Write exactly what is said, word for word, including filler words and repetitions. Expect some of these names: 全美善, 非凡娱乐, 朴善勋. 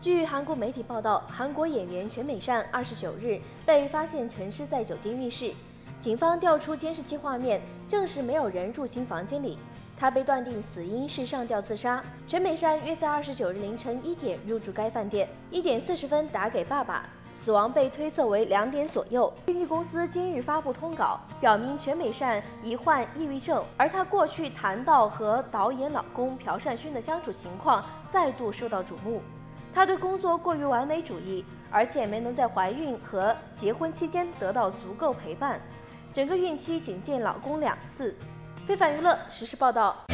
据韩国媒体报道，韩国演员全美善二十九日被发现沉尸在酒店浴室，警方调出监视器画面，证实没有人住进房间里。他被断定死因是上吊自杀。全美善约在二十九日凌晨一点入住该饭店，一点四十分打给爸爸。死亡被推测为两点左右。经纪公司今日发布通稿，表明全美善已患抑郁症，而他过去谈到和导演老公朴善勋的相处情况再度受到瞩目。 她对工作过于完美主义，而且没能在怀孕和结婚期间得到足够陪伴，整个孕期仅见老公两次。非凡娱乐实时报道。